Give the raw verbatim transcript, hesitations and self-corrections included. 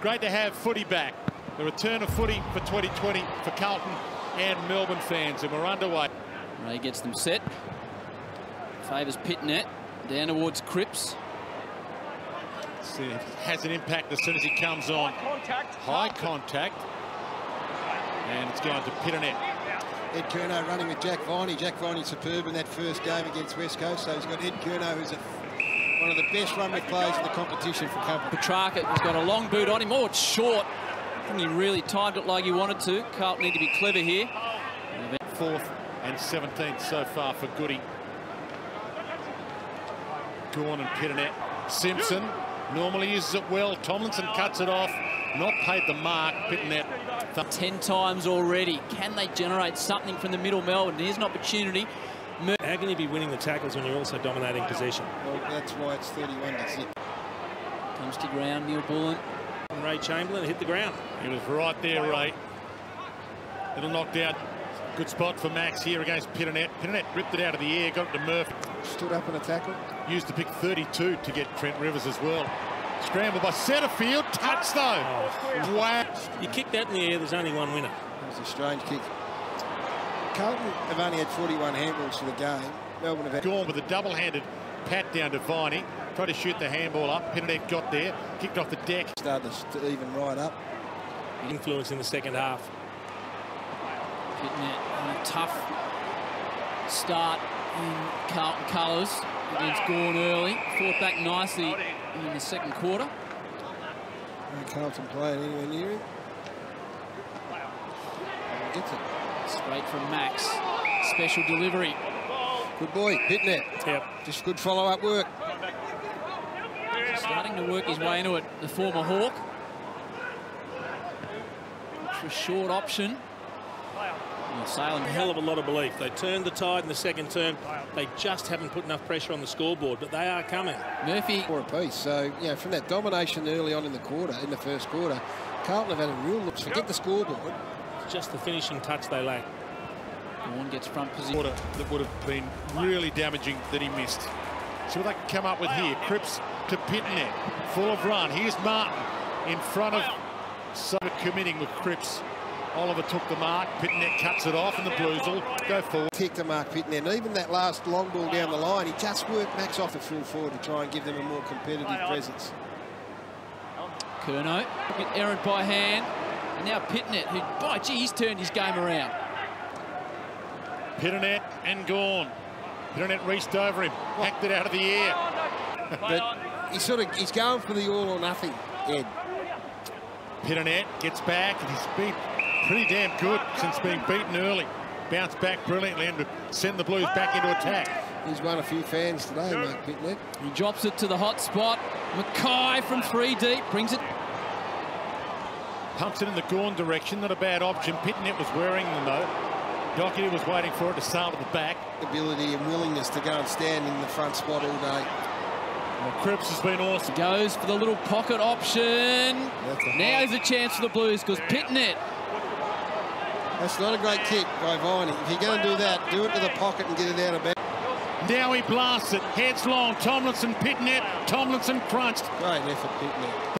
Great to have footy back. The return of footy for twenty twenty for Carlton and Melbourne fans, and we're underway. Ray gets them set. Favours Pittonet. Down towards Cripps. See, has an impact as soon as he comes on. High contact. High contact. And it's going to Pittonet. Ed Curnow running with Jack Viney. Jack Viney superb in that first game against West Coast. So he's got Ed Curnow, who's a, one of the best runway players in the competition for Carlton. Petrarca has got a long boot on him. Oh, it's short. He really timed it like he wanted to. Carlton need to be clever here. Fourth and seventeenth so far for Goody. Gawn and Pittonet. Simpson normally uses it well. Tomlinson cuts it off. Not paid the mark. Pittonet. Ten times already. Can they generate something from the middle, Melbourne? Here's an opportunity. Mur How can you be winning the tackles when you're also dominating possession? Well, that's why it's thirty-one to zip. Comes to ground, Neil Bullen. Ray Chamberlain hit the ground. He was right there, Ray. Little knocked out. Good spot for Max here against Pittonet. Pittonet ripped it out of the air, got it to Murphy. Stood up in a tackle. Used the pick thirty-two to get Trent Rivers as well. Scrambled by centrefield. Touch though. Oh. Wow. You kick that in the air, there's only one winner. That was a strange kick. Carlton have only had forty-one handballs for the game. Melbourne have had... Gawn with a double-handed pat down to Viney. Tried to shoot the handball up. Pittonet got there. Kicked off the deck. Started to even right up. Influence in the second half. Pittonet on a tough start in Carlton colours against Gawn early. Fought back nicely in the second quarter. And Carlton playing anywhere near him. Oh, gets it. Straight from Max. Special delivery. Good boy, Pittonet. Yep. Just good follow-up work. Starting to work his way into it, the former Hawk. It's a short option. Salem, hell of a lot of belief. They turned the tide in the second term. They just haven't put enough pressure on the scoreboard, but they are coming. Murphy for a piece. So yeah, from that domination early on in the quarter, in the first quarter, Carlton have had a real look. Forget yep. the scoreboard. It's just the finishing touch they lack. Gawn gets front position. That would have been really damaging that he missed. See what they can come up with here. Cripps to Pittonet, full of run. Here's Martin in front of Sutter committing with Cripps. Oliver took the mark. Pittonet cuts it off, and the Blues will go forward. Kick to Marc Pittonet. And even that last long ball down the line, he just worked Max off the full forward to try and give them a more competitive presence. Curnow, errant by hand, and now Pittonet, who, by gee, he's turned his game around. Pittonet and Gawn. Pittonet reached over him, hacked it out of the air. But he's sort of he's going for the all or nothing, Ed. Pittonet gets back, and he's been pretty damn good since being beaten early. Bounced back brilliantly and send the Blues back into attack. He's won a few fans today, Marc Pittonet. He drops it to the hot spot. Mackay from three deep brings it. Pumps it in the Gawn direction, not a bad option. Pittonet was wearing them though. Docherty was waiting for it to sail to the back. Ability and willingness to go and stand in the front spot all day. Well, Cripps has been awesome. Goes for the little pocket option. Now is a chance for the Blues because Pittonet. That's not a great kick by Viney. If you're going to do that, do it to the pocket and get it out of bounds. Now he blasts it. Heads long. Tomlinson, Pittonet. Tomlinson crunched. Great effort, Pittonet.